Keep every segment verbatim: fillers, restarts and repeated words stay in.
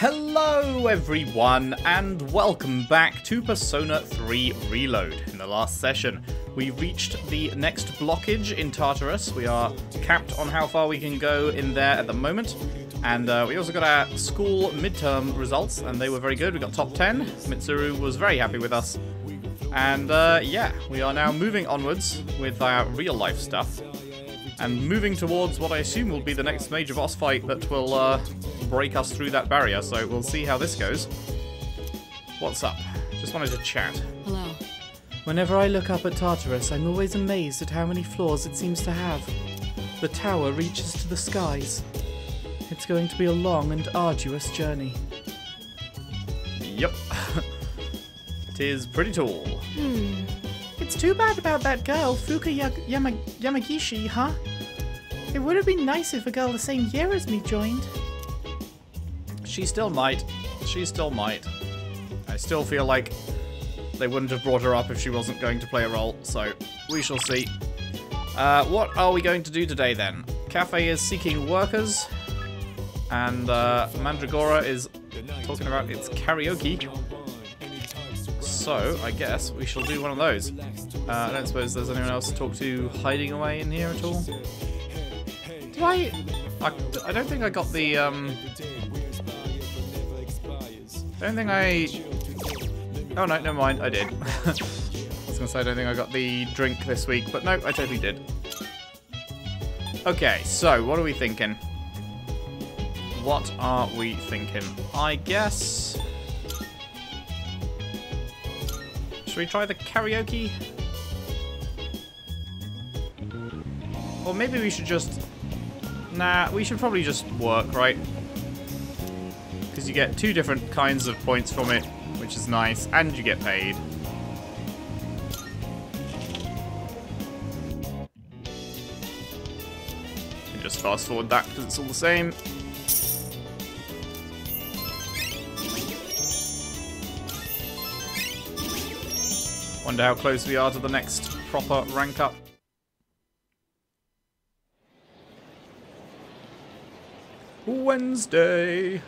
Hello everyone, and welcome back to Persona three Reload. In the last session, we reached the next blockage in Tartarus. We are capped on how far we can go in there at the moment. And uh, we also got our school midterm results, and they were very good. We got top ten. Mitsuru was very happy with us. And uh, yeah, we are now moving onwards with our real life stuff. And moving towards what I assume will be the next major boss fight that will uh, break us through that barrier, so we'll see how this goes. What's up? Just wanted to chat. Hello. Whenever I look up at Tartarus, I'm always amazed at how many floors it seems to have. The tower reaches to the skies. It's going to be a long and arduous journey. Yep. It is pretty tall. Hmm. It's too bad about that girl, Fuuka Yamagishi, huh? It would have been nice if a girl the same year as me joined. She still might. She still might. I still feel like they wouldn't have brought her up if she wasn't going to play a role, so we shall see. Uh, what are we going to do today, then? Cafe is seeking workers, and uh, Mandragora is talking about its karaoke. So, I guess we shall do one of those. Uh, I don't suppose there's anyone else to talk to hiding away in here at all. Did I... I, I don't think I got the... Um, I don't think I... Oh no, never mind, I did. I was going to say I don't think I got the drink this week, but no, I totally did. Okay, so what are we thinking? What are we thinking? I guess... Should we try the karaoke? Or maybe we should just... Nah, we should probably just work, right? Because you get two different kinds of points from it, which is nice, and you get paid. And just fast forward that because it's all the same. Wonder how close we are to the next proper rank up. Wednesday.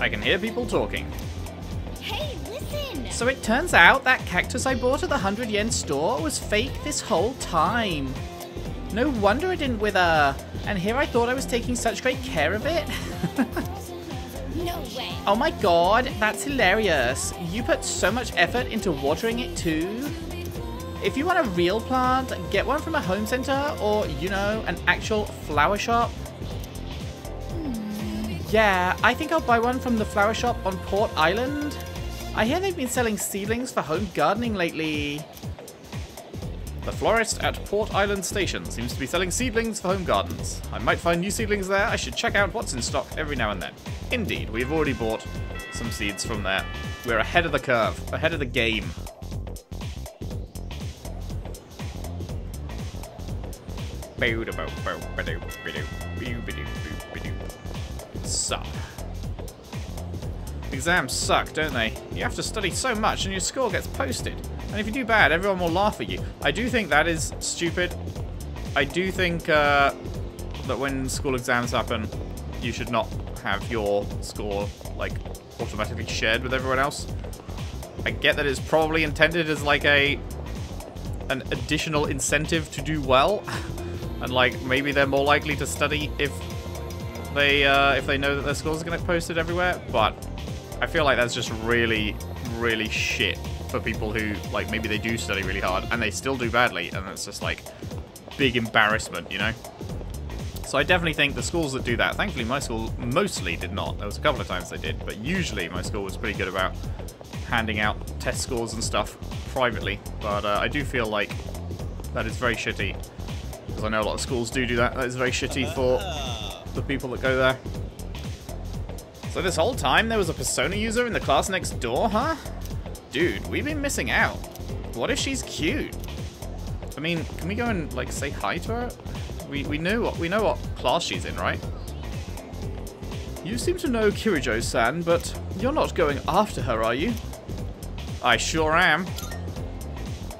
I can hear people talking. Hey, listen! So it turns out that cactus I bought at the hundred yen store was fake this whole time. No wonder it didn't wither. And here I thought I was taking such great care of it. No way. Oh my god, that's hilarious. You put so much effort into watering it too. If you want a real plant, get one from a home center or, you know, an actual flower shop. Yeah, I think I'll buy one from the flower shop on Port Island. I hear they've been selling seedlings for home gardening lately. The florist at Port Island Station seems to be selling seedlings for home gardens. I might find new seedlings there. I should check out what's in stock every now and then. Indeed, we've already bought some seeds from there. We're ahead of the curve, ahead of the game. Suck. Exams suck, don't they? You have to study so much and your score gets posted. And if you do bad, everyone will laugh at you. I do think that is stupid. I do think uh, that when school exams happen, you should not have your score like automatically shared with everyone else. I get that it's probably intended as like a an additional incentive to do well, and like maybe they're more likely to study if they uh, if they know that their scores are going to get posted everywhere. But I feel like that's just really, really shit for people who like maybe they do study really hard and they still do badly, and that's just like big embarrassment, you know. So I definitely think the schools that do that, thankfully my school mostly did not. There was a couple of times they did, but usually my school was pretty good about handing out test scores and stuff privately. But uh, I do feel like that is very shitty, because I know a lot of schools do do that. That is very shitty for the people that go there. So this whole time there was a Persona user in the class next door, huh? Dude, we've been missing out. What if she's cute? I mean, can we go and like say hi to her? We, we knew what we know what class she's in, right? You seem to know Kirijo-san, but you're not going after her, are you? I sure am.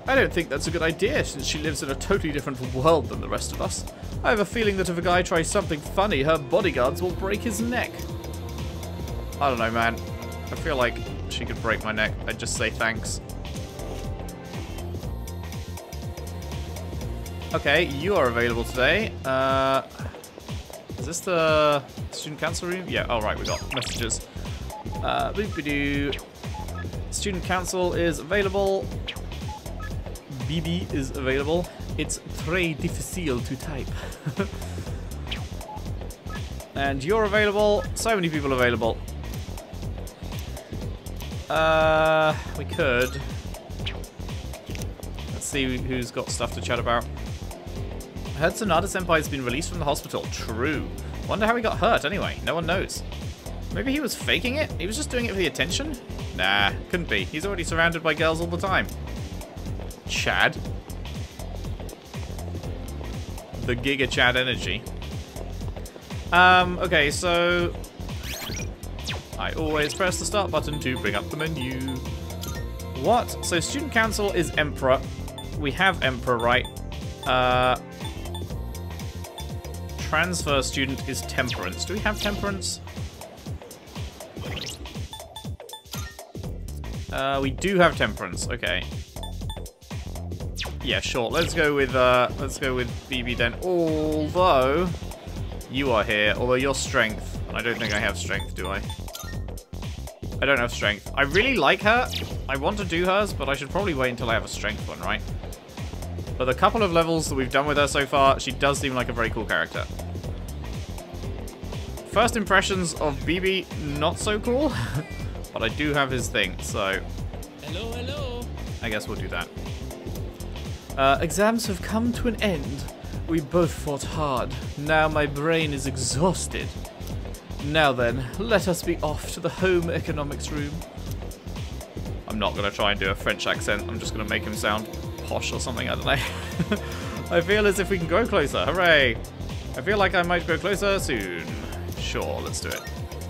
I don't think that's a good idea, since she lives in a totally different world than the rest of us. I have a feeling that if a guy tries something funny, her bodyguards will break his neck. I don't know, man. I feel like she could break my neck. I'd just say thanks. Okay, you are available today. Uh, is this the student council room? Yeah, all right, we got messages. Uh, boop-a-doo. Student council is available. B B is available. It's très difficile to type. And you're available. So many people available. Uh, we could. Let's see who's got stuff to chat about. I heard Sanada-senpai has been released from the hospital. True. Wonder how he got hurt anyway. No one knows. Maybe he was faking it? He was just doing it for the attention? Nah, couldn't be. He's already surrounded by girls all the time. Chad. The Giga Chad energy. Um, okay, so I always press the start button to bring up the menu. What? So student council is Emperor. We have Emperor, right? Uh, transfer student is Temperance. Do we have Temperance? Uh, we do have Temperance. Okay. Yeah, sure. Let's go with uh, let's go with B B then. Although you are here, although your strength, I don't think I have strength, do I? I don't have strength. I really like her. I want to do hers, but I should probably wait until I have a strength one, right? But the couple of levels that we've done with her so far, she does seem like a very cool character. First impressions of B B, not so cool, but I do have his thing, so hello, hello. I guess we'll do that. Uh, exams have come to an end. We both fought hard. Now my brain is exhausted. Now then, let us be off to the home economics room. I'm not going to try and do a French accent. I'm just going to make him sound posh or something. I don't know. I feel as if we can go closer. Hooray. I feel like I might go closer soon. Sure, let's do it.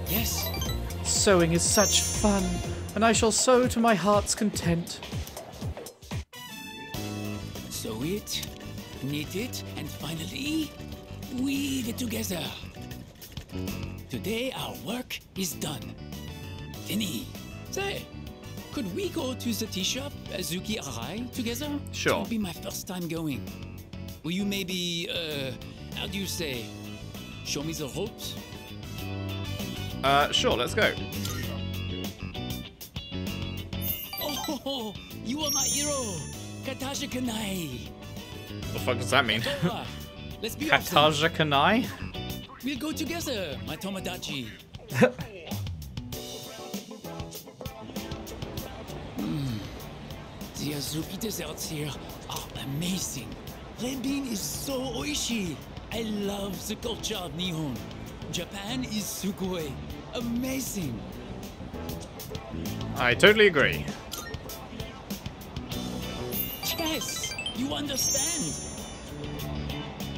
Yes. Sewing is such fun, and I shall sew to my heart's content. Sew it, knit it, and finally, weave it together. Today our work is done. Denny, say, could we go to the tea shop, Azuki Arai, together? Sure. It'll be my first time going. Will you maybe, uh, how do you say, show me the ropes? Uh, sure, let's go. Oh, you are my hero. Katasha Kanai. What the fuck does that mean? Let's be Katasha Kanai? We'll go together, my Tomodachi. mm. The Azuki desserts here are amazing. Red bean is so oishi. I love the culture of Nihon. Japan is sugoi. Amazing. I totally agree. Yes, you understand.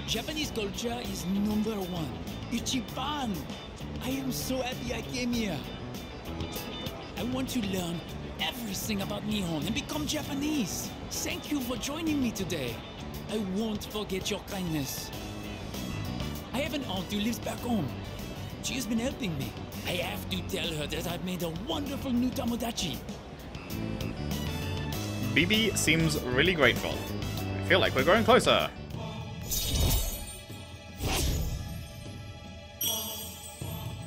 Japanese culture is number one. Ichiban. I am so happy I came here. I want to learn everything about Nihon and become Japanese. Thank you for joining me today. I won't forget your kindness. I have an aunt who lives back home. She has been helping me. I have to tell her that I've made a wonderful new Tomodachi. B B seems really grateful. I feel like we're growing closer.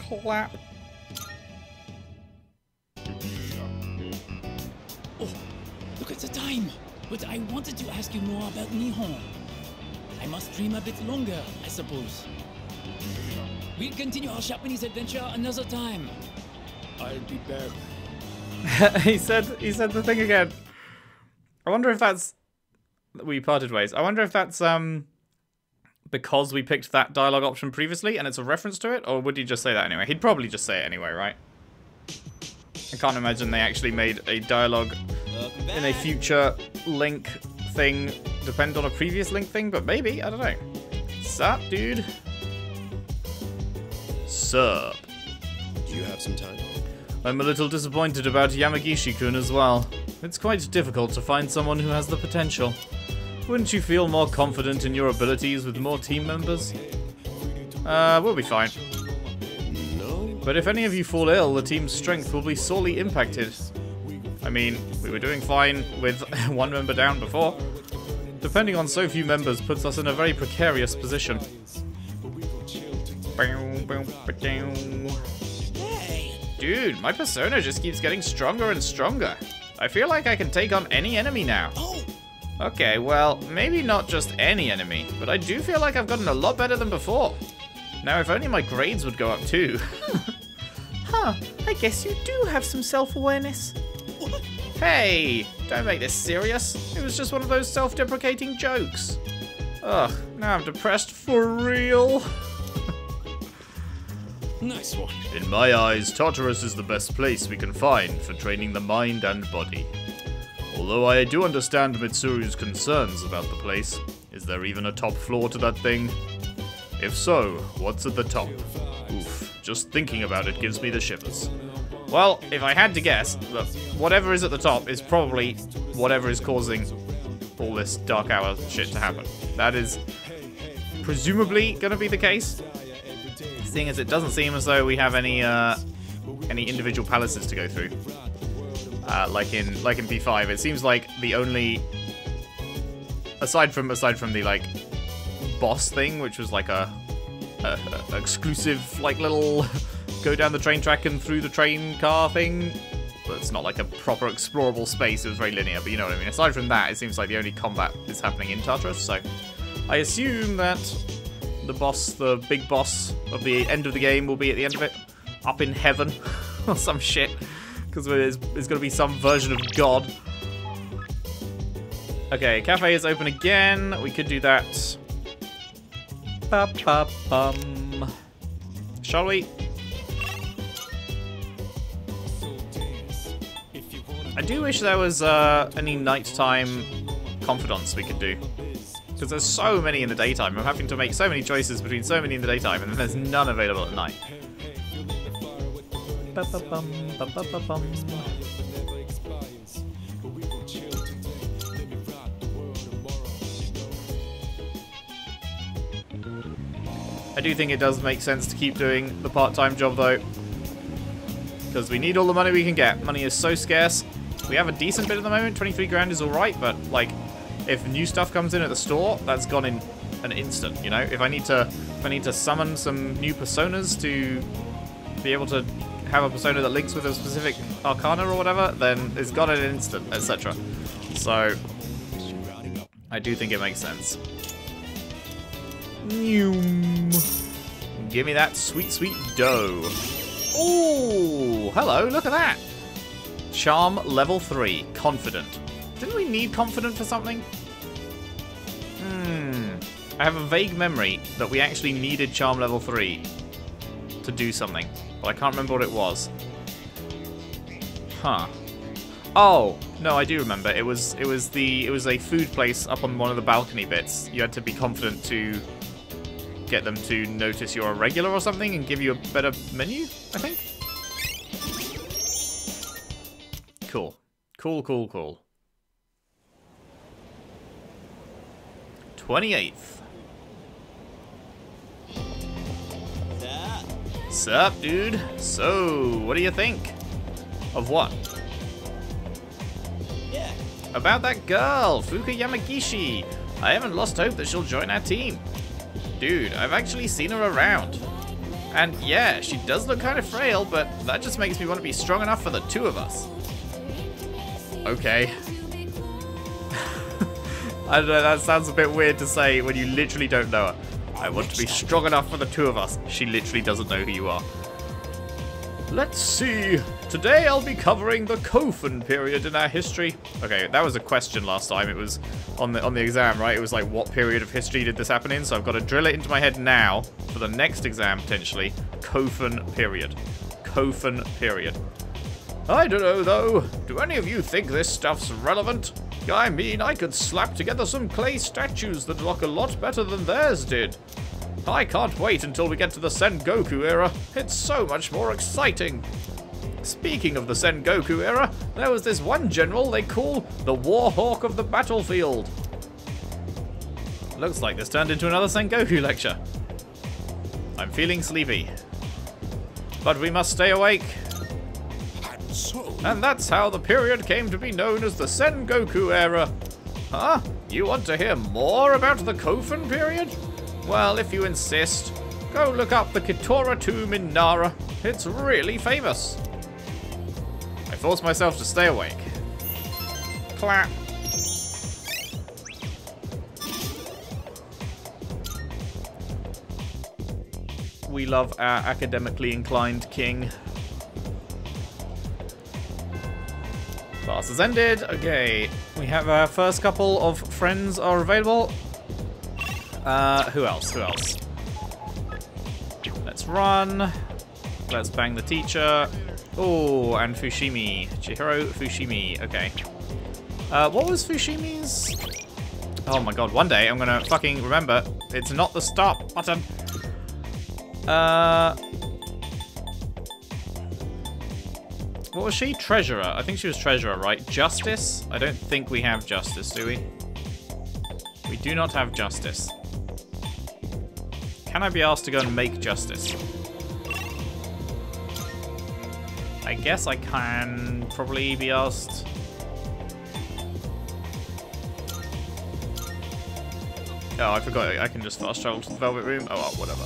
Clap. Oh, look at the time. But I wanted to ask you more about Nihon. I must dream a bit longer, I suppose. We'll continue our Japanese adventure another time. I'll be back. he said. He said the thing again. I wonder if that's... We parted ways. I wonder if that's um because we picked that dialogue option previously and it's a reference to it, or would he just say that anyway? He'd probably just say it anyway, right? I can't imagine they actually made a dialogue in a future link thing depend on a previous link thing, but maybe, I don't know. Sup, dude? Sup. Do you have some time? I'm a little disappointed about Yamagishi-kun as well. It's quite difficult to find someone who has the potential. Wouldn't you feel more confident in your abilities with more team members? Uh, we'll be fine. But if any of you fall ill, the team's strength will be sorely impacted. I mean, we were doing fine with one member down before. Depending on so few members puts us in a very precarious position. Dude, my persona just keeps getting stronger and stronger. I feel like I can take on any enemy now. Okay, well, maybe not just any enemy, but I do feel like I've gotten a lot better than before. Now, if only my grades would go up too. Huh, I guess you do have some self-awareness. Hey, don't make this serious. It was just one of those self-deprecating jokes. Ugh, now I'm depressed for real. Nice one. In my eyes, Tartarus is the best place we can find for training the mind and body. Although I do understand Mitsuru's concerns about the place. Is there even a top floor to that thing? If so, what's at the top? Oof, just thinking about it gives me the shivers. Well, if I had to guess, look, whatever is at the top is probably whatever is causing all this Dark Hour shit to happen. That is presumably going to be the case, seeing as it doesn't seem as though we have any uh, any individual palaces to go through. Uh, like in like in P five, it seems like the only aside from aside from the like boss thing, which was like a, a, a exclusive like little. Go down the train track and through the train car thing. But it's not like a proper explorable space, it was very linear, but you know what I mean. Aside from that, it seems like the only combat is happening in Tartarus, so I assume that the boss, the big boss of the end of the game will be at the end of it, up in heaven, or some shit, because there's, there's going to be some version of God. Okay, cafe is open again, we could do that. Ba -ba -bum. Shall we? I do wish there was uh, any nighttime confidants we could do, because there's so many in the daytime. I'm having to make so many choices between so many in the daytime, and then there's none available at night. Ba-ba-bum, ba-ba-ba-bum. I do think it does make sense to keep doing the part-time job, though, because we need all the money we can get. Money is so scarce. We have a decent bit at the moment, twenty-three grand is alright, but like, if new stuff comes in at the store, that's gone in an instant, you know? If I need to if I need to summon some new personas to be able to have a persona that links with a specific arcana or whatever, then it's gone in an instant, et cetera. So, I do think it makes sense. Give me that sweet, sweet dough. Ooh, hello, look at that. Charm level three, confident. Didn't we need confident for something? Hmm. I have a vague memory that we actually needed charm level three to do something, but I can't remember what it was. Huh. Oh, no, I do remember. It was it was the it was a food place up on one of the balcony bits. You had to be confident to get them to notice you're a regular or something and give you a better menu, I think. Cool. Cool, cool, cool. twenty-eighth. Sup, dude? So, what do you think? Of what? Yeah. About that girl, Fuuka Yamagishi. I haven't lost hope that she'll join our team. Dude, I've actually seen her around. And yeah, she does look kind of frail, but that just makes me want to be strong enough for the two of us. Okay. I don't know, that sounds a bit weird to say when you literally don't know her. I want to be strong enough for the two of us. She literally doesn't know who you are. Let's see. Today I'll be covering the Kofun period in our history. Okay, that was a question last time. It was on the on the exam, right? It was like, what period of history did this happen in? So I've got to drill it into my head now for the next exam, potentially. Kofun period. Kofun period. I don't know, though. Do any of you think this stuff's relevant? I mean, I could slap together some clay statues that look a lot better than theirs did. I can't wait until we get to the Sengoku era. It's so much more exciting. Speaking of the Sengoku era, there was this one general they call the Warhawk of the Battlefield. Looks like this turned into another Sengoku lecture. I'm feeling sleepy. But we must stay awake. And that's how the period came to be known as the Sengoku era. Huh? You want to hear more about the Kofun period? Well, if you insist, go look up the Kitora tomb in Nara. It's really famous. I forced myself to stay awake. Clap. We love our academically inclined king. Class has ended. Okay, we have our first couple of friends are available. Uh, who else? Who else? Let's run. Let's bang the teacher. Oh, and Fushimi. Chihiro Fushimi. Okay. Uh, what was Fushimi's? Oh my god, one day I'm gonna fucking remember. It's not the stop button. Uh, what was she? Treasurer. I think she was treasurer, right? Justice? I don't think we have justice, do we? We do not have justice. Can I be asked to go and make justice? I guess I can probably be asked. Oh, I forgot. I can just fast travel to the Velvet Room. Oh, well, whatever.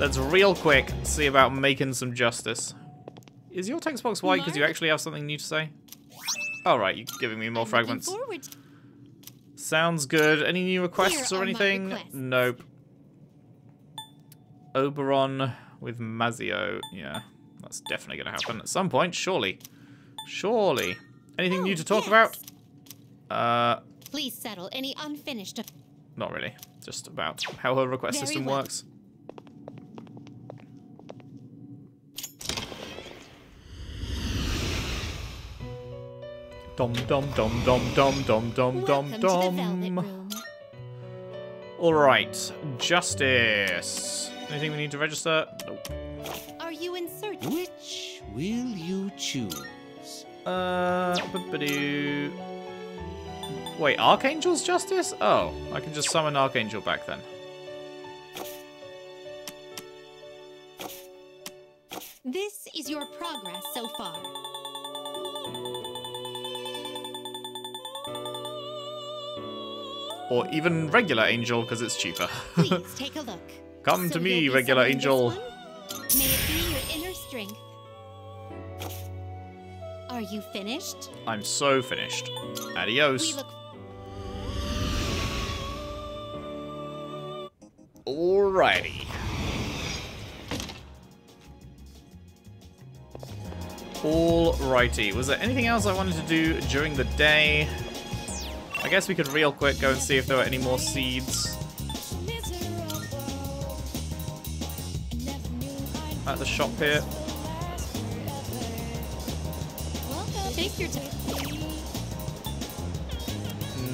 Let's real quick see about making some justice. Is your text box wide because you actually have something new to say? All right, you're giving me more I'm fragments. Sounds good. Any new requests Here or anything? Requests. Nope. Oberon with Mazio. Yeah, that's definitely going to happen at some point, surely. Surely. Anything oh, new to talk yes. about? Uh, Please settle any unfinished. Not really. Just about how her request Very system well. works. Dom dom dom dom dom dom dom dom dom. All right, justice. Anything we need to register? Nope. Are you in search? Which will you choose? Uh, ba-ba-doo. Wait, Archangel's justice? Oh, I can just summon Archangel back then. This is your progress so far. Or even regular angel, because it's cheaper. Please take a look. Come so to me, regular angel. May it be your inner strength. Are you finished? I'm so finished. Adios. Alrighty. Alrighty. Was there anything else I wanted to do during the day? I guess we could real quick go and see if there were any more seeds. At the shop here.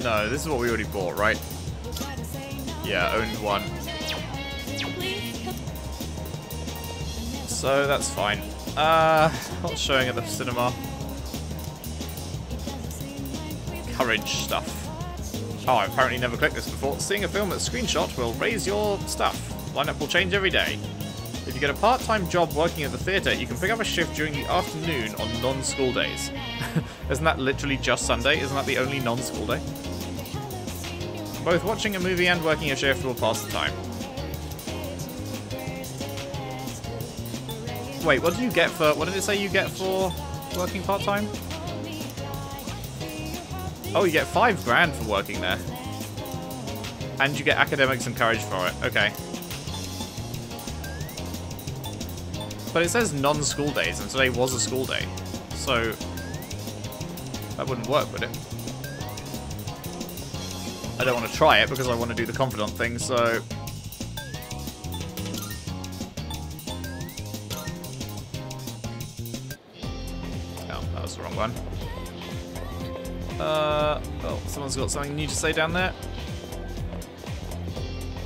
No, this is what we already bought, right? Yeah, owned one. So that's fine. Uh, what's showing at the cinema? Courage stuff. Oh, I've apparently never clicked this before. Seeing a film at screenshot will raise your stuff. Lineup will change every day. If you get a part-time job working at the theatre, you can pick up a shift during the afternoon on non-school days. Isn't that literally just Sunday? Isn't that the only non-school day? Both watching a movie and working a shift will pass the time. Wait, what do you get for... What did it say you get for working part-time? Oh, you get five grand for working there. And you get academics and courage for it. Okay. But it says non-school days, and today was a school day. So, that wouldn't work, would it? I don't want to try it because I want to do the confidant thing, so... Oh, that was the wrong one. Uh, oh, someone's got something new to say down there.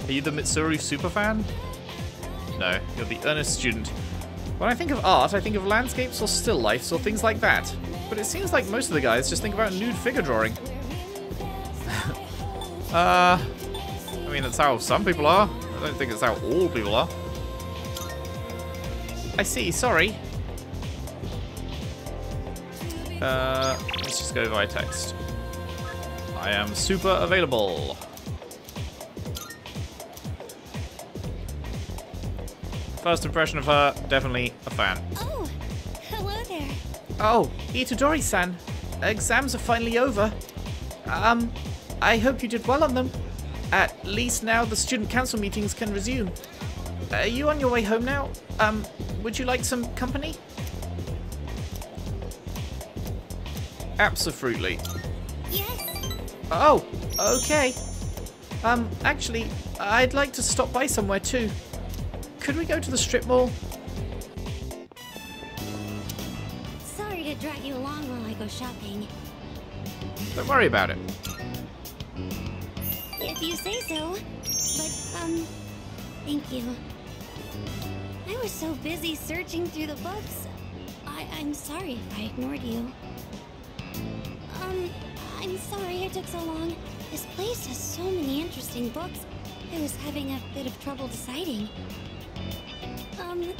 Are you the Mitsuru superfan? No, you're the earnest student. When I think of art, I think of landscapes or still lifes or things like that. But it seems like most of the guys just think about nude figure drawing. Uh, I mean, that's how some people are. I don't think it's how all people are. I see, sorry. Uh, let's just go via text. I am super available. First impression of her, definitely a fan. Oh, hello there. Oh, Itadori-san. Exams are finally over. Um, I hope you did well on them. At least now the student council meetings can resume. Are you on your way home now? Um, would you like some company? Absolutely. Yes. Oh, okay. Um, actually, I'd like to stop by somewhere too. Could we go to the strip mall? Sorry to drag you along while I go shopping. Don't worry about it. If you say so. But, um, thank you. I was so busy searching through the books. I I'm sorry if I ignored you. Um, I'm sorry it took so long. This place has so many interesting books. I was having a bit of trouble deciding. Um,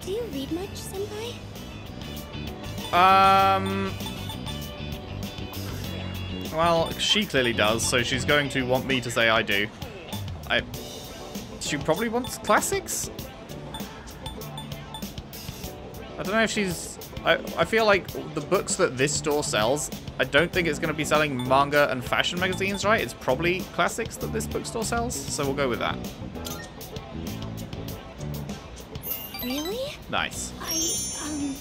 do you read much, Senpai? Um... Well, she clearly does, so she's going to want me to say I do. I... She probably wants classics? I don't know if she's... I, I feel like the books that this store sells, I don't think it's going to be selling manga and fashion magazines, right? It's probably classics that this bookstore sells, so we'll go with that. Really? Nice. I, um,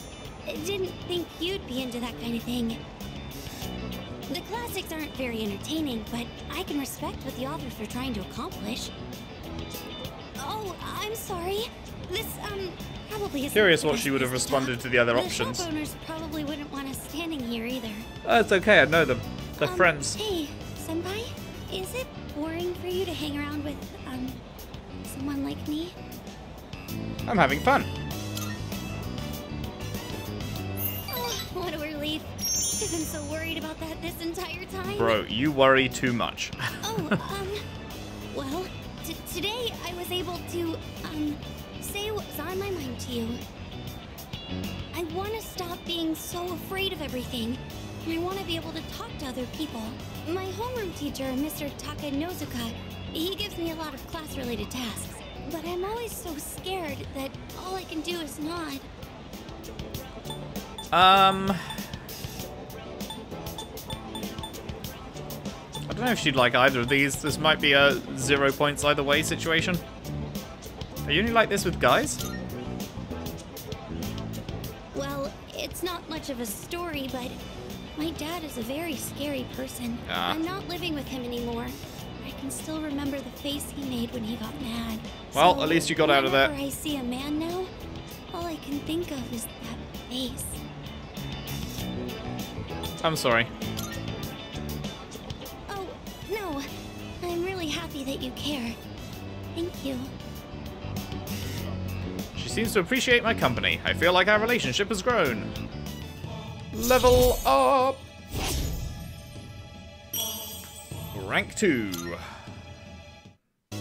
didn't think you'd be into that kind of thing. The classics aren't very entertaining, but I can respect what the authors are trying to accomplish. Oh, I'm sorry. This, um, probably isn't... Curious what she would have responded to the other options. The shop owners probably wouldn't want us standing here either. Oh, it's okay. I know them. They're um, friends. Hey, Senpai, is it boring for you to hang around with, um, someone like me? I'm having fun. Oh, what a relief. I've been so worried about that this entire time. Bro, you worry too much. Oh, um, well, t today I was able to, um, say what's on my mind to you. I want to stop being so afraid of everything. And I want to be able to talk to other people. My homeroom teacher, Mister Takanozuka, he gives me a lot of class-related tasks. But I'm always so scared that all I can do is nod. Um... I don't know if she'd like either of these. This might be a zero points either way situation. Are you only like this with guys? Well, it's not much of a story, but my dad is a very scary person. Ah. I'm not living with him anymore. I can still remember the face he made when he got mad. Well, so at least you got out of that. I see a man now. All I can think of is that face. I'm sorry. Oh, no. I'm really happy that you care. Thank you. She seems to appreciate my company. I feel like our relationship has grown. Level up. Rank two. Uh,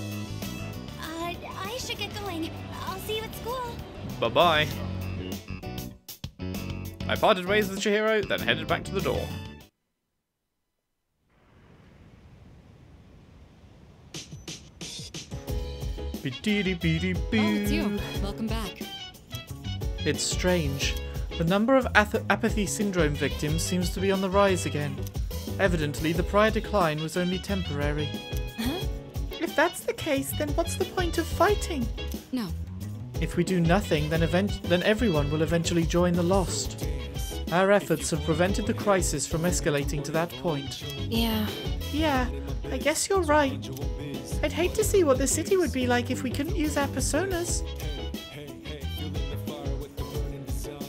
I should get going. I'll see you at school. Bye-bye. I parted ways with Chihiro, then headed back to the door. Oh, it's you. Welcome back. It's strange. The number of apathy syndrome victims seems to be on the rise again. Evidently, the prior decline was only temporary. Huh? If that's the case, then what's the point of fighting? No. If we do nothing, then event then everyone will eventually join the lost. Our efforts have prevented the crisis from escalating to that point. Yeah. Yeah, I guess you're right. I'd hate to see what the city would be like if we couldn't use our personas.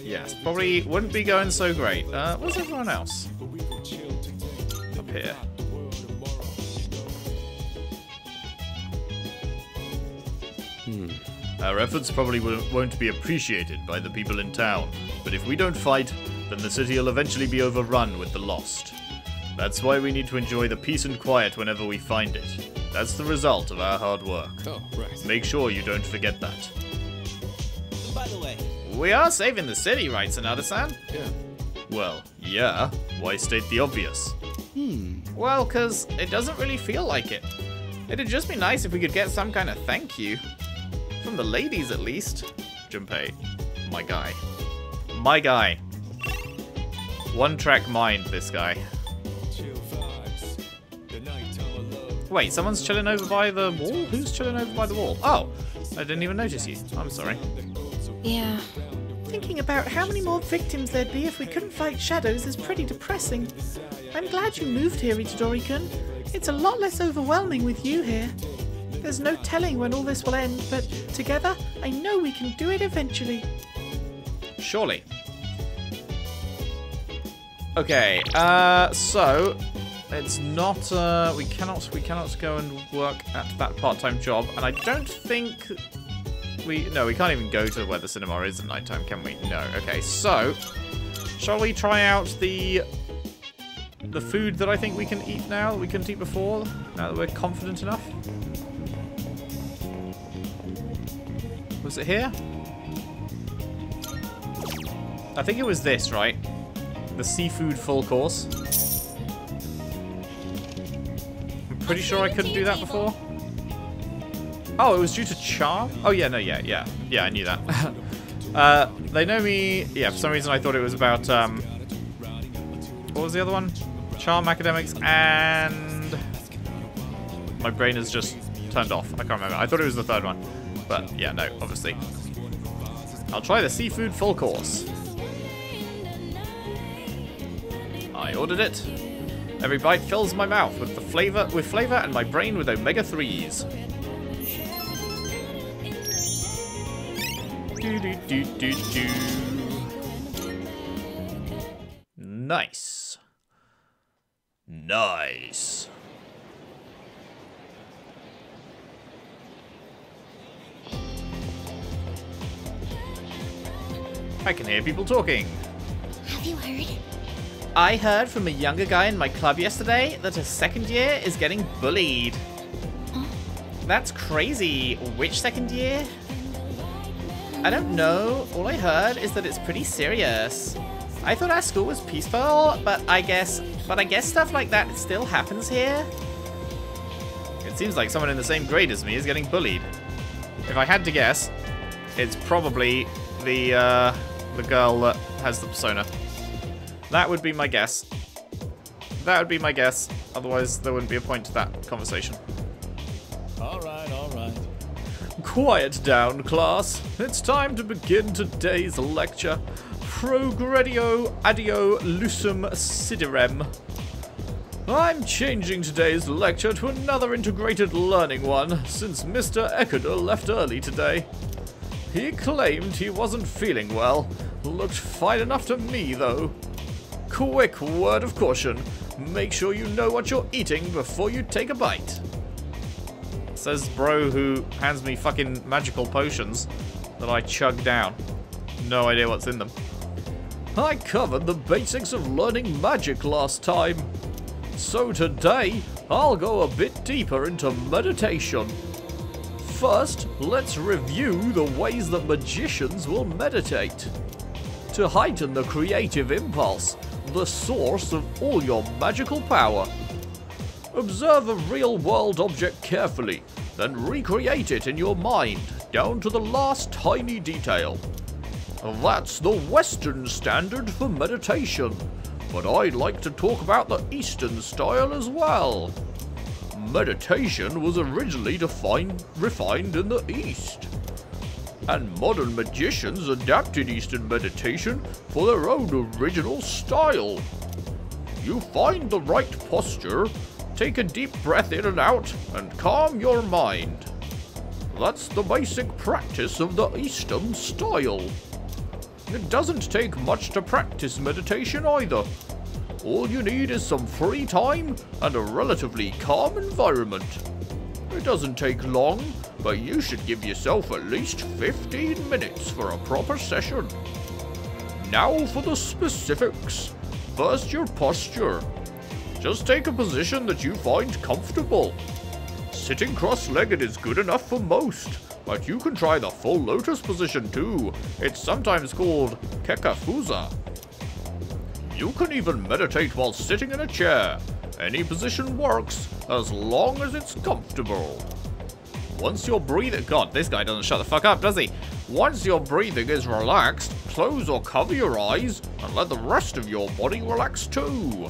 Yes, probably wouldn't be going so great. Uh, what's everyone else? Here. Hmm. Our efforts probably won't be appreciated by the people in town, but if we don't fight, then the city will eventually be overrun with the lost. That's why we need to enjoy the peace and quiet whenever we find it. That's the result of our hard work. Oh, right. Make sure you don't forget that. And by the way... We are saving the city, right, Sanada-san? Yeah. Well, yeah. Why state the obvious? Hmm. Well, because it doesn't really feel like it. It'd just be nice if we could get some kind of thank you. From the ladies, at least. Junpei. My guy. My guy. One-track mind, this guy. Wait, someone's chilling over by the wall? Who's chilling over by the wall? Oh, I didn't even notice you. I'm sorry. Yeah. Thinking about how many more victims there'd be if we couldn't fight shadows is pretty depressing. I'm glad you moved here, Itadori-kun. It's a lot less overwhelming with you here. There's no telling when all this will end, but together, I know we can do it eventually. Surely. Okay, uh, so, it's not, uh, we cannot, we cannot go and work at that part-time job, and I don't think... We, no, we can't even go to where the cinema is at nighttime, can we? No. Okay, so shall we try out the the food that I think we can eat now that we couldn't eat before? Now that we're confident enough. Was it here? I think it was this, right? The seafood full course. I'm pretty sure I couldn't do that before. Oh, it was due to charm? Oh, yeah, no, yeah, yeah. Yeah, I knew that. uh, they know me... Yeah, for some reason I thought it was about... Um, what was the other one? Charm, academics, and... My brain has just turned off. I can't remember. I thought it was the third one. But, yeah, no, obviously. I'll try the seafood full course. I ordered it. Every bite fills my mouth with the flavor, with flavor and my brain with omega threes. Do, do, do, do, do. Nice. Nice. I can hear people talking. Have you heard? I heard from a younger guy in my club yesterday that a second year is getting bullied. Huh? That's crazy. Which second year? I don't know. All I heard is that it's pretty serious. I thought our school was peaceful, but I guess, but I guess stuff like that still happens here. It seems like someone in the same grade as me is getting bullied. If I had to guess, it's probably the uh, the girl that has the persona. That would be my guess. That would be my guess. Otherwise, there wouldn't be a point to that conversation. All right. All right. Quiet down, class. It's time to begin today's lecture. Progredio adio lucem siderem. I'm changing today's lecture to another integrated learning one, since Mister Eckeder left early today. He claimed he wasn't feeling well. Looked fine enough to me, though. Quick word of caution. Make sure you know what you're eating before you take a bite. Says bro who hands me fucking magical potions that I chug down. No idea what's in them. I covered the basics of learning magic last time. So today, I'll go a bit deeper into meditation. First, let's review the ways that magicians will meditate. To heighten the creative impulse, the source of all your magical power. Observe a real-world object carefully, then recreate it in your mind, down to the last tiny detail. That's the Western standard for meditation, but I'd like to talk about the Eastern style as well. Meditation was originally defined, refined in the East, and modern magicians adapted Eastern meditation for their own original style. You find the right posture, take a deep breath in and out, and calm your mind. That's the basic practice of the Eastern style. It doesn't take much to practice meditation either. All you need is some free time and a relatively calm environment. It doesn't take long, but you should give yourself at least fifteen minutes for a proper session. Now for the specifics. First, your posture. Just take a position that you find comfortable. Sitting cross-legged is good enough for most, but you can try the full lotus position too. It's sometimes called Kekkafuza. You can even meditate while sitting in a chair. Any position works, as long as it's comfortable. Once your breathing- God, this guy doesn't shut the fuck up, does he? Once your breathing is relaxed, close or cover your eyes, and let the rest of your body relax too.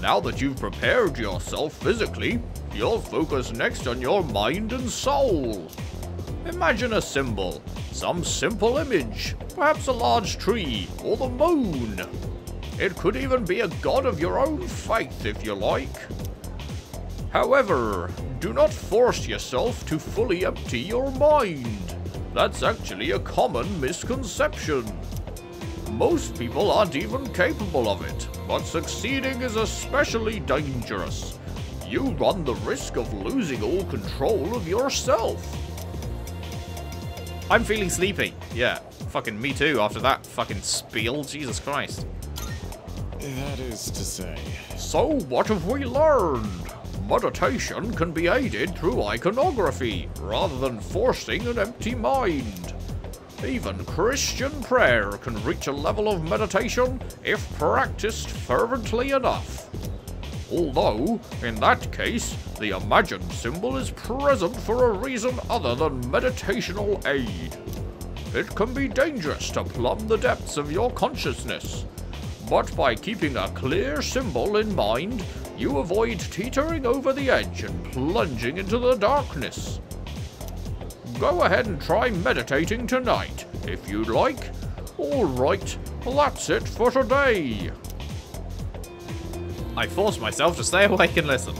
Now that you've prepared yourself physically, you'll focus next on your mind and soul. Imagine a symbol, some simple image, perhaps a large tree, or the moon. It could even be a god of your own faith if you like. However, do not force yourself to fully empty your mind. That's actually a common misconception. Most people aren't even capable of it, but succeeding is especially dangerous. You run the risk of losing all control of yourself. I'm feeling sleepy. Yeah, fucking me too after that fucking spiel. Jesus Christ. That is to say. So what have we learned? Meditation can be aided through iconography, rather than forcing an empty mind. Even Christian prayer can reach a level of meditation if practiced fervently enough. Although, in that case, the imagined symbol is present for a reason other than meditational aid. It can be dangerous to plumb the depths of your consciousness, but by keeping a clear symbol in mind, you avoid teetering over the edge and plunging into the darkness. Go ahead and try meditating tonight, if you'd like. Alright, that's it for today. I forced myself to stay awake and listen.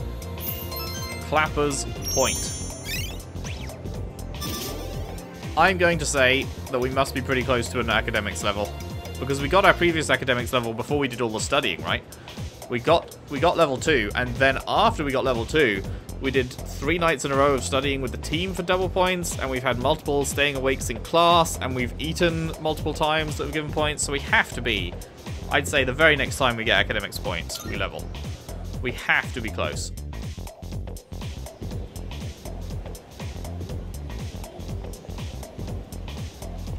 Clapper's point. I'm going to say that we must be pretty close to an academics level, because we got our previous academics level before we did all the studying, right? We got we got level two, and then after we got level two, we did three nights in a row of studying with the team for double points, and we've had multiple staying awakes in class, and we've eaten multiple times that have given points, so we have to be, I'd say the very next time we get academics points, we level. We have to be close.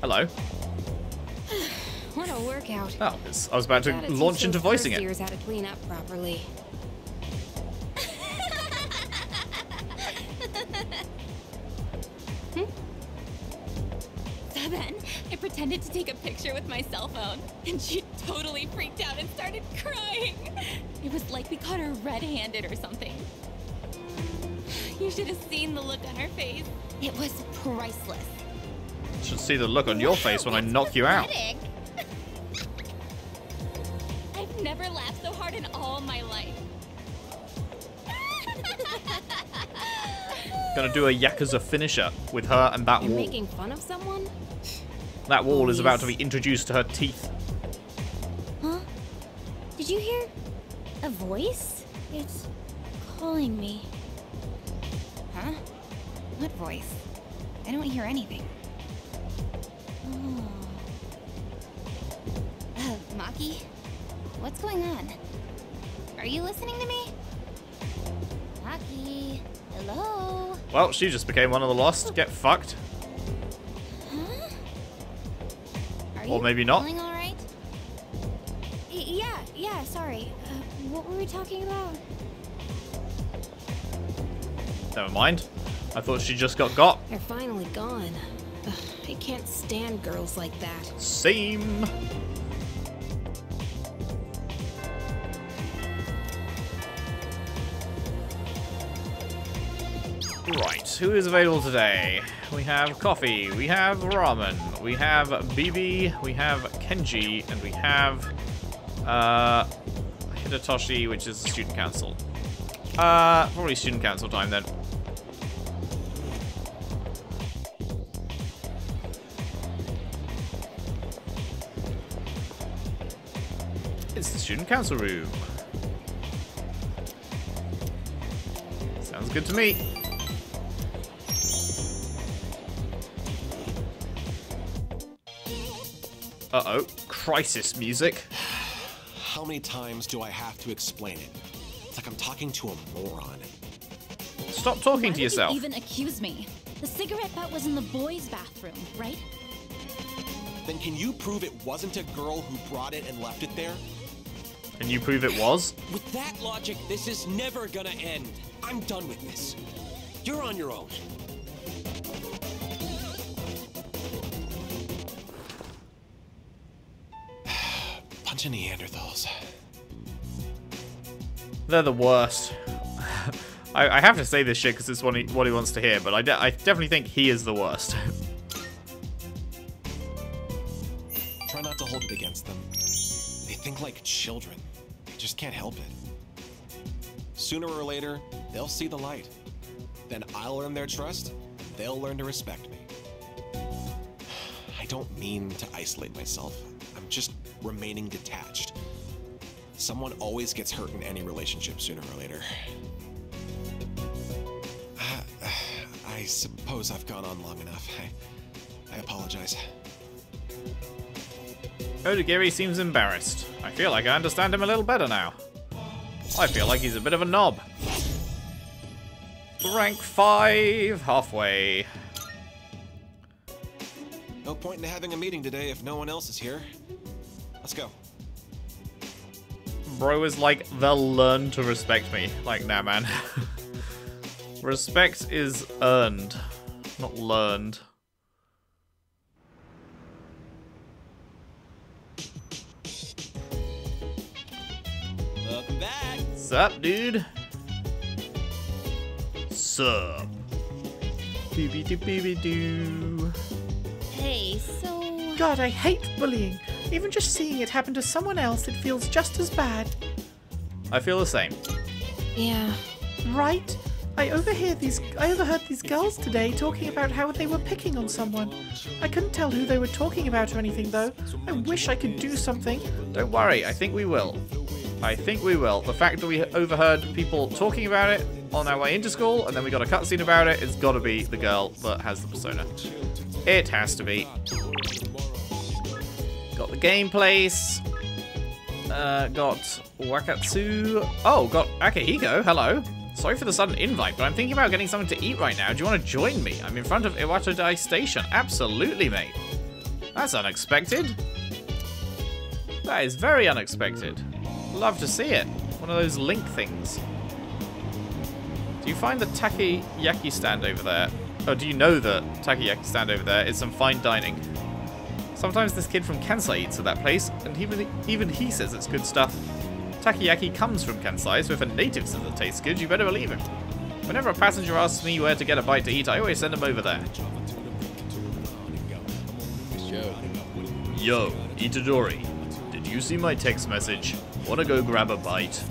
Hello. What a workout. Oh, I was about to Glad launch into voicing it. Years had to clean up properly. hmm? Seven, I pretended to take a picture with my cell phone, and she totally freaked out and started crying. It was like we caught her red-handed or something. You should have seen the look on her face. It was priceless. You should see the look on your wow, face when I knock pathetic. you out. I've never laughed so hard in all my life. Gonna do a Yakuza finisher with her and that You're wall. Making fun of someone? That wall Please. is about to be introduced to her teeth. Huh? Did you hear a voice? It's calling me. Huh? What voice? I don't hear anything. Oh. Oh, Maki? What's going on? Are you listening to me? Maki, hello? Well, she just became one of the lost. Get fucked. Huh? Are or you maybe not. All right? Yeah, yeah, sorry. Uh, what were we talking about? Never mind. I thought she just got got. They're finally gone. Ugh, I can't stand girls like that. Same. Right, who is available today? We have coffee, we have ramen, we have B B, we have Kenji, and we have uh, Hidetoshi, which is the student council. Uh, probably student council time then. It's the student council room. Sounds good to me. Uh-oh, crisis music. How many times do I have to explain it? like I'm talking to a moron. Stop talking Why to yourself. You even accuse me. The cigarette butt was in the boys' bathroom, right? Then can you prove it wasn't a girl who brought it and left it there? Can you prove it was? With that logic, this is never gonna end. I'm done with this. You're on your own. Bunch of Neanderthals. They're the worst. I, I have to say this shit because it's what he, what he wants to hear, but I, de I definitely think he is the worst. Try not to hold it against them. They think like children. They just can't help it. Sooner or later, they'll see the light. Then I'll earn their trust, and they'll learn to respect me. I don't mean to isolate myself. I'm just remaining detached. Someone always gets hurt in any relationship sooner or later. I suppose I've gone on long enough. I, I apologize. Odagiri seems embarrassed. I feel like I understand him a little better now. I feel like he's a bit of a knob. Rank five, halfway. No point in having a meeting today if no one else is here. Let's go. Bro is like, they'll learn to respect me. Like, nah, man. Respect is earned, not learned. Welcome back. Sup, dude? Sup. Booby doo booby doo. Hey, so. God, I hate bullying. Even just seeing it happen to someone else, it feels just as bad. I feel the same. Yeah. Right? I overheard these. I overheard these girls today talking about how they were picking on someone. I couldn't tell who they were talking about or anything, though. I wish I could do something. Don't worry. I think we will. I think we will. The fact that we overheard people talking about it on our way into school, and then we got a cutscene about it, it's got to be the girl that has the persona. It has to be. Got the game place. Uh, got Wakatsu. Oh, got Akihiko. Hello. Sorry for the sudden invite, but I'm thinking about getting something to eat right now. Do you want to join me? I'm in front of Iwatodai Station. Absolutely, mate. That's unexpected. That is very unexpected. Love to see it. One of those link things. Do you find the Takiyaki stand over there? Oh, do you know the Takiyaki stand over there? It's some fine dining. Sometimes this kid from Kansai eats at that place, and even, even he says it's good stuff. Takiyaki comes from Kansai, so if a native says it tastes good, you better believe him. Whenever a passenger asks me where to get a bite to eat, I always send him over there. Yo, Itadori, did you see my text message? Wanna go grab a bite?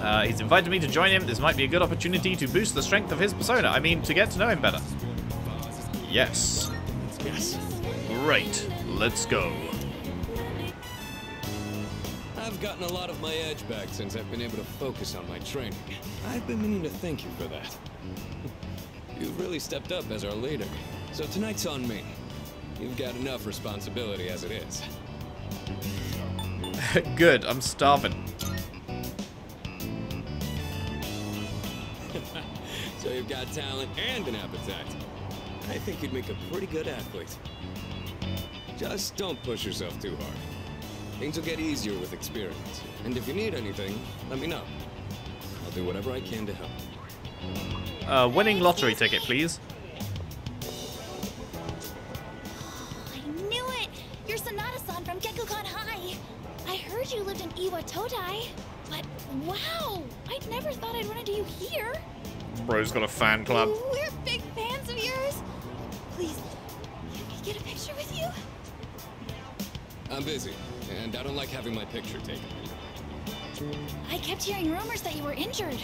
Uh, he's invited me to join him. This might be a good opportunity to boost the strength of his persona. I mean, to get to know him better. Yes. Yes. Great. Let's go. I've gotten a lot of my edge back since I've been able to focus on my training. I've been meaning to thank you for that. You've really stepped up as our leader. So tonight's on me. You've got enough responsibility as it is. Good, I'm starving. So you've got talent and an appetite. I think you'd make a pretty good athlete. Just don't push yourself too hard. Things will get easier with experience. And if you need anything, let me know. I'll do whatever I can to help. Uh, winning lottery ticket, please. I knew it! You're Sanada-san from Gekukan High! I heard you lived in Iwatodai, but wow! I'd never thought I'd run into you here! Bro's got a fan club. We're big fans of yours! Please, can we get a picture with you? I'm busy. And I don't like having my picture taken. I kept hearing rumors that you were injured.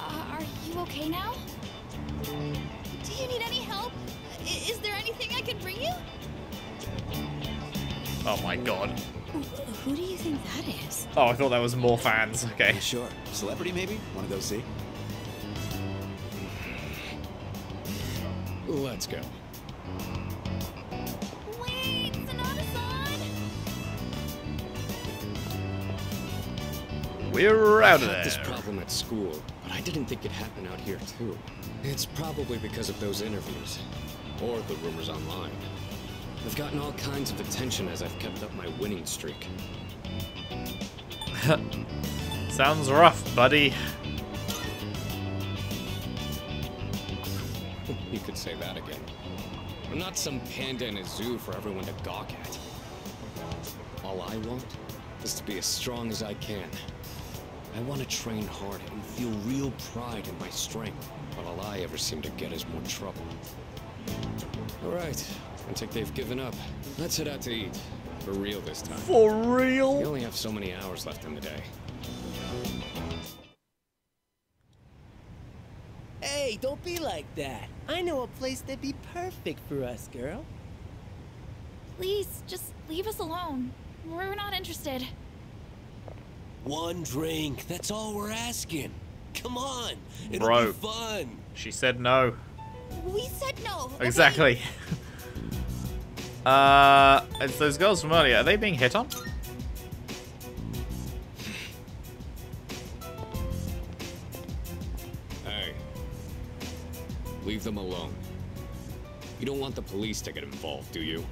Uh, are you okay now? Do you need any help? Is there anything I can bring you? Oh my god. Who do you think that is? Oh, I thought that was more fans. Okay. Sure. Celebrity maybe? Wanna go see? Let's go. We're out of there. I had this problem at school, but I didn't think it happened out here too. It's probably because of those interviews, or the rumors online. I've gotten all kinds of attention as I've kept up my winning streak. Sounds rough, buddy. You could say that again. I'm not some panda in a zoo for everyone to gawk at. All I want is to be as strong as I can. I want to train hard and feel real pride in my strength, but all I ever seem to get is more trouble. All right, I think they've given up. Let's head out to eat. For real this time. For real? We only have so many hours left in the day. Hey, don't be like that. I know a place that'd be perfect for us, girl. Please, just leave us alone. We're not interested. One drink, that's all we're asking. Come on, it'll Bro. be fun. She said no. We said no. Exactly. Okay. uh, it's those girls from earlier. Are they being hit on? Hey, leave them alone. You don't want the police to get involved, do you?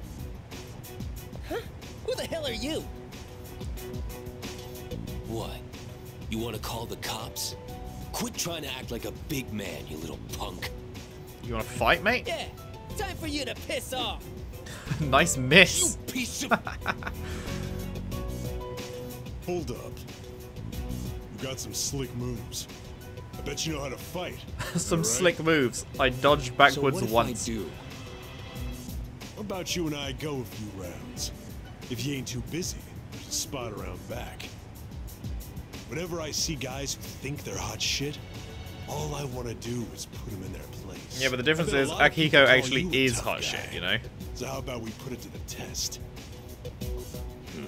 Huh? Who the hell are you? What? You want to call the cops? Quit trying to act like a big man, you little punk. You want to fight, mate? Yeah, time for you to piss off. Nice miss. You piece of... Hold up. You got some slick moves. I bet you know how to fight. Some right? slick moves. I dodged backwards so what once. If I do? How about you and I go a few rounds? If you ain't too busy, there's a spot around back. Whenever I see guys who think they're hot shit, all I want to do is put them in their place. Yeah, but the difference is Akihiko actually is hot shit, you know? So how about we put it to the test? Hmm.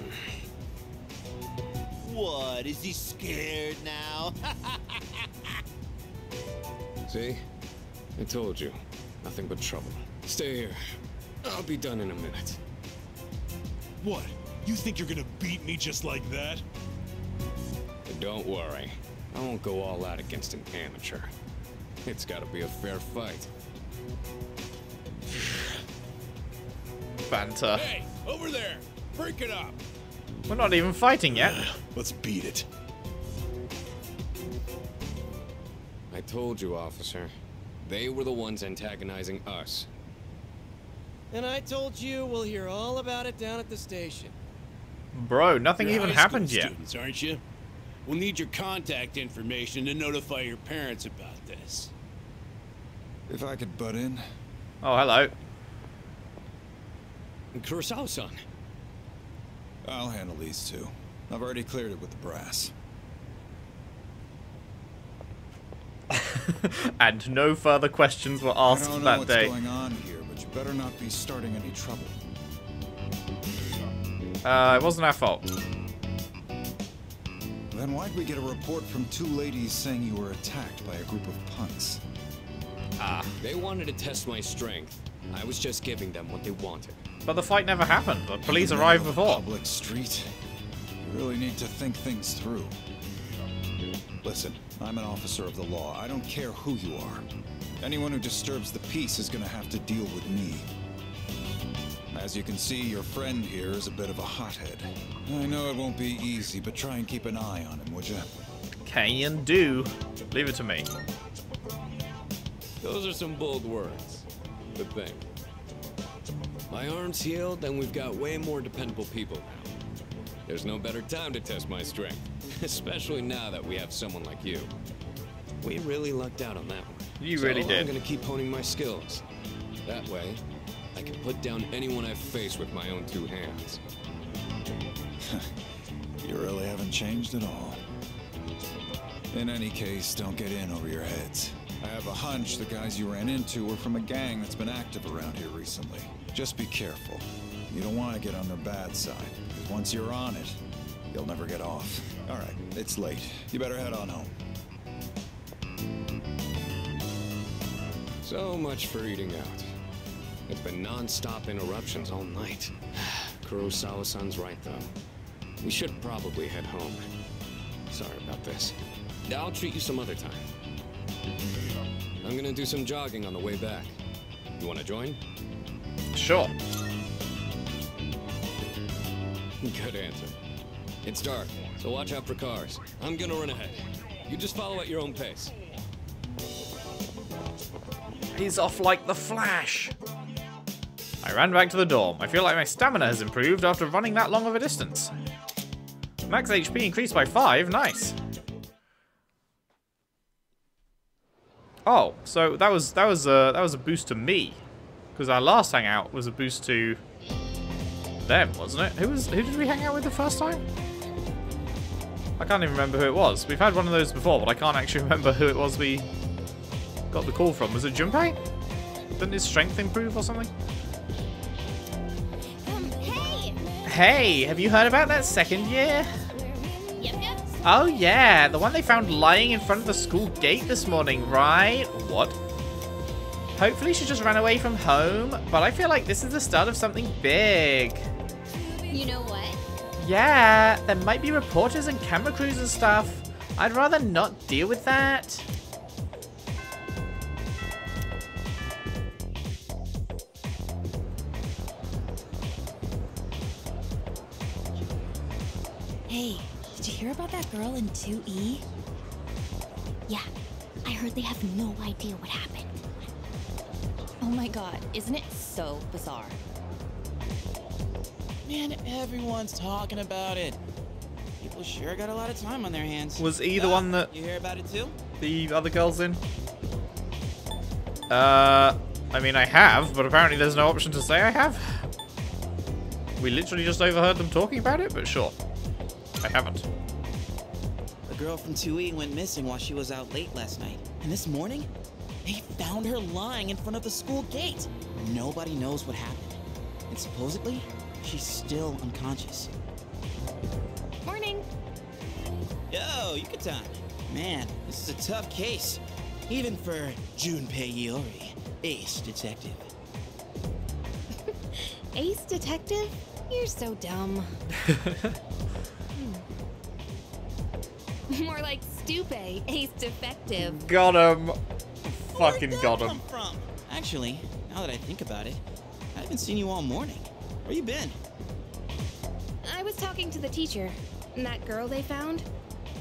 What? Is he scared now? See? I told you. Nothing but trouble. Stay here. I'll be done in a minute. What? You think you're gonna beat me just like that? Don't worry. I won't go all out against an amateur. It's gotta be a fair fight. Banter. Hey, over there! Break it up! We're not even fighting yet. Let's beat it. I told you, officer. They were the ones antagonizing us. And I told you we'll hear all about it down at the station. Bro, nothing even happened yet. Students, aren't you? We'll need your contact information to notify your parents about this. If I could butt in. Oh, hello. Kurosawa-san. I'll handle these two. I've already cleared it with the brass. And no further questions were asked that day. I don't know what's going on here, but you better not be starting any trouble. Uh, it wasn't our fault. Then why'd we get a report from two ladies saying you were attacked by a group of punks? Ah, they wanted to test my strength. I was just giving them what they wanted. But the fight never happened. The police arrived before. Public street. You really need to think things through. Listen, I'm an officer of the law. I don't care who you are. Anyone who disturbs the peace is gonna have to deal with me. As you can see, your friend here is a bit of a hothead. I know it won't be easy, but try and keep an eye on him, would you? Can do. Leave it to me. Those are some bold words. Good thing. My arm's healed, and we've got way more dependable people now. There's no better time to test my strength, especially now that we have someone like you. We really lucked out on that one. You so really did. I'm gonna keep honing my skills. That way, I can put down anyone I face with my own two hands. You really haven't changed at all. In any case, don't get in over your heads. I have a hunch the guys you ran into were from a gang that's been active around here recently. Just be careful. You don't want to get on their bad side, because once you're on it, you'll never get off. All right, it's late. You better head on home. So much for eating out. It's been non-stop interruptions all night. Kurosawa-san's right, though. We should probably head home. Sorry about this. I'll treat you some other time. I'm gonna do some jogging on the way back. You wanna join? Sure. Good answer. It's dark, so watch out for cars. I'm gonna run ahead. You just follow at your own pace. He's off like the Flash. I ran back to the dorm. I feel like my stamina has improved after running that long of a distance. Max H P increased by five. Nice. Oh, so that was that was a that was a boost to me, because our last hangout was a boost to them, wasn't it? Who was who did we hang out with the first time? I can't even remember who it was. We've had one of those before, but I can't actually remember who it was we got the call from. Was it Junpei? Didn't his strength improve or something? Um, hey. Hey, have you heard about that second year? Yep, yep. Oh yeah, the one they found lying in front of the school gate this morning, right? What? Hopefully she just ran away from home, but I feel like this is the start of something big. You know what? Yeah, there might be reporters and camera crews and stuff. I'd rather not deal with that. Hey. Did you hear about that girl in two E? Yeah, I heard they have no idea what happened. Oh my god, isn't it so bizarre? Man, everyone's talking about it. People sure got a lot of time on their hands. Was he the uh, one that... You hear about it too? The other girl's in? Uh, I mean I have, but apparently there's no option to say I have. We literally just overheard them talking about it, but sure. I haven't. A girl from two E went missing while she was out late last night. And this morning, they found her lying in front of the school gate. Nobody knows what happened. And supposedly, she's still unconscious. Morning. Yo, Yucatan. Man, this is a tough case. Even for Junpei Iori, ace detective. Ace detective? You're so dumb. More like Stupe, ace defective. Got him. Fucking got him. From? Actually, now that I think about it, I haven't seen you all morning. Where you been? I was talking to the teacher. And that girl they found?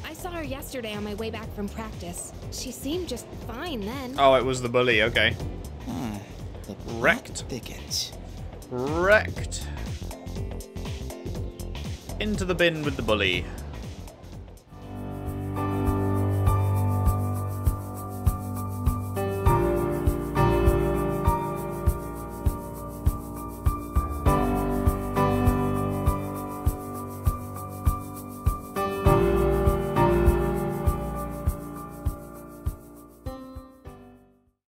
I saw her yesterday on my way back from practice. She seemed just fine then. Oh, it was the bully, okay. Huh. The wrecked thicket. Wrecked. Into the bin with the bully.